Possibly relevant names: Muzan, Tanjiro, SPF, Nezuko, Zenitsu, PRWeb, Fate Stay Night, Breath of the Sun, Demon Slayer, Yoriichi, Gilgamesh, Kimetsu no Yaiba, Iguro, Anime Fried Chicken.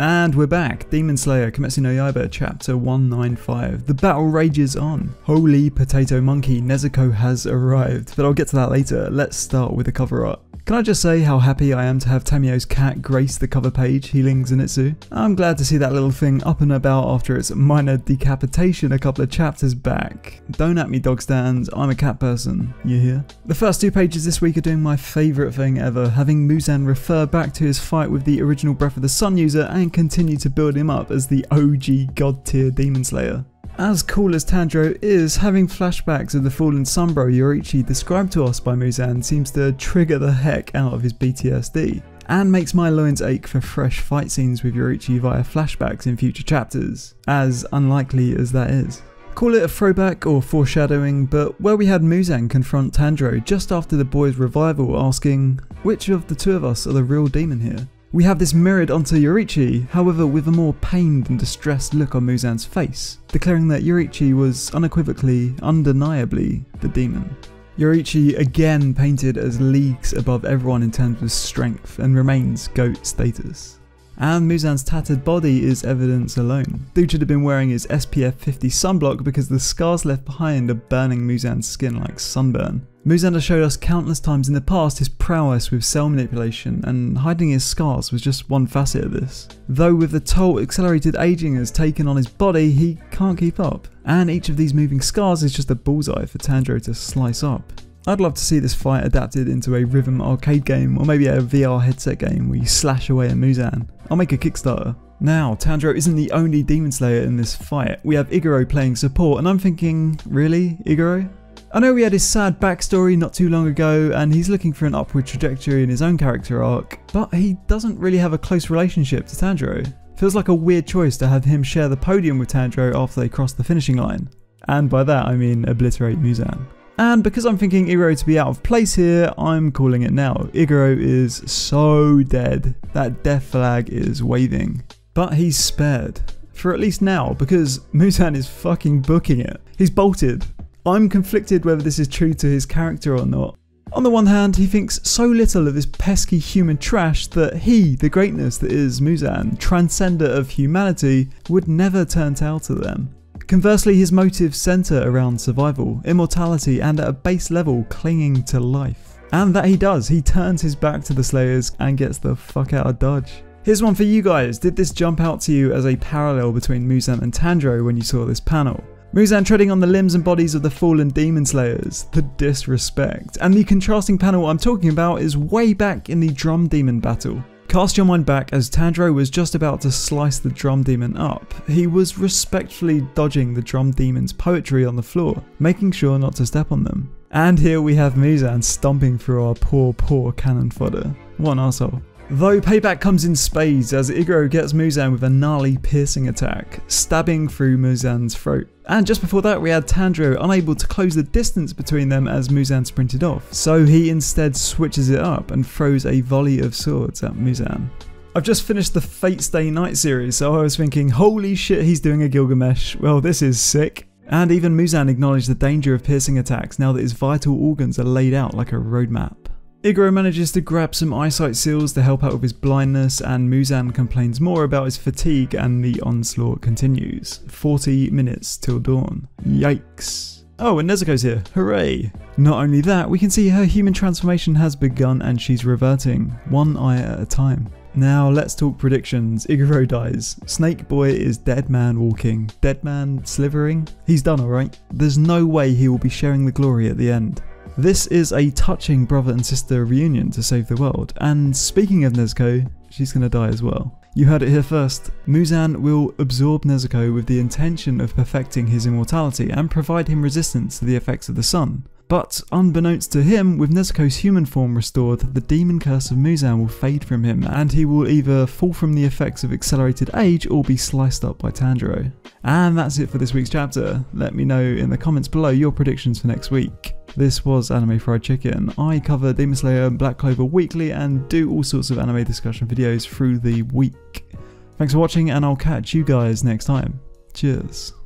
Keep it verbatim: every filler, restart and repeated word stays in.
And we're back. Demon Slayer, Kimetsu no Yaiba, chapter one ninety-five. The battle rages on. Holy potato monkey, Nezuko has arrived, but I'll get to that later. Let's start with the cover art. Can I just say how happy I am to have Tamio's cat grace the cover page healing Zenitsu? I'm glad to see that little thing up and about after its minor decapitation a couple of chapters back. Don't at me, dog stands, I'm a cat person, you hear? The first two pages this week are doing my favourite thing ever, having Muzan refer back to his fight with the original Breath of the Sun user and continue to build him up as the O G god tier Demon Slayer. As cool as Tanjiro is, having flashbacks of the fallen Sunbro Yoriichi described to us by Muzan seems to trigger the heck out of his B T S D, and makes my loins ache for fresh fight scenes with Yoriichi via flashbacks in future chapters, as unlikely as that is. Call it a throwback or foreshadowing, but where we had Muzan confront Tanjiro just after the boys' revival asking, which of the two of us are the real demon here? We have this mirrored onto Yoriichi, however with a more pained and distressed look on Muzan's face, declaring that Yoriichi was unequivocally, undeniably the demon. Yoriichi again painted as leagues above everyone in terms of strength and remains GOAT status. And Muzan's tattered body is evidence alone. Dude should have been wearing his S P F fifty sunblock because the scars left behind are burning Muzan's skin like sunburn. Muzan has showed us countless times in the past his prowess with cell manipulation, and hiding his scars was just one facet of this. Though with the toll accelerated aging has taken on his body, he can't keep up, and each of these moving scars is just a bullseye for Tanjiro to slice up. I'd love to see this fight adapted into a rhythm arcade game, or maybe a V R headset game where you slash away at Muzan. I'll make a Kickstarter. Now, Tanjiro isn't the only Demon Slayer in this fight. We have Iguro playing support, and I'm thinking, really, Iguro? I know we had his sad backstory not too long ago, and he's looking for an upward trajectory in his own character arc, but he doesn't really have a close relationship to Tanjiro. Feels like a weird choice to have him share the podium with Tanjiro after they cross the finishing line. And by that I mean obliterate Muzan. And because I'm thinking Iguro to be out of place here, I'm calling it now. Iguro is so dead. That death flag is waving. But he's spared. For at least now, because Muzan is fucking booking it. He's bolted. I'm conflicted whether this is true to his character or not. On the one hand, he thinks so little of this pesky human trash that he, the greatness that is Muzan, transcender of humanity, would never turn tail to them. Conversely, his motives centre around survival, immortality, and at a base level, clinging to life. And that he does, he turns his back to the Slayers and gets the fuck out of Dodge. Here's one for you guys. Did this jump out to you as a parallel between Muzan and Tanjiro when you saw this panel? Muzan treading on the limbs and bodies of the fallen Demon Slayers, the disrespect. And the contrasting panel I'm talking about is way back in the Drum Demon battle. Cast your mind back as Tanjiro was just about to slice the Drum Demon up. He was respectfully dodging the Drum Demon's poetry on the floor, making sure not to step on them. And here we have Muzan stomping through our poor, poor cannon fodder. What an arsehole. Though payback comes in spades as Iguro gets Muzan with a gnarly piercing attack, stabbing through Muzan's throat. And just before that we had Tanjiro unable to close the distance between them as Muzan sprinted off, so he instead switches it up and throws a volley of swords at Muzan. I've just finished the Fate Stay Night series, so I was thinking, holy shit, he's doing a Gilgamesh, well this is sick. And even Muzan acknowledged the danger of piercing attacks now that his vital organs are laid out like a roadmap. Iguro manages to grab some eyesight seals to help out with his blindness, and Muzan complains more about his fatigue, and the onslaught continues. forty minutes till dawn. Yikes. Oh, and Nezuko's here. Hooray. Not only that, we can see her human transformation has begun and she's reverting, one eye at a time. Now let's talk predictions. Iguro dies. Snake Boy is dead man walking. Dead man slivering? He's done alright. There's no way he will be sharing the glory at the end. This is a touching brother and sister reunion to save the world, and speaking of Nezuko, she's gonna die as well. You heard it here first. Muzan will absorb Nezuko with the intention of perfecting his immortality and provide him resistance to the effects of the sun. But unbeknownst to him, with Nezuko's human form restored, the demon curse of Muzan will fade from him, and he will either fall from the effects of accelerated age or be sliced up by Tanjiro. And that's it for this week's chapter. Let me know in the comments below your predictions for next week. This was Anime Fried Chicken. I cover Demon Slayer and Black Clover weekly and do all sorts of anime discussion videos through the week. Thanks for watching, and I'll catch you guys next time. Cheers.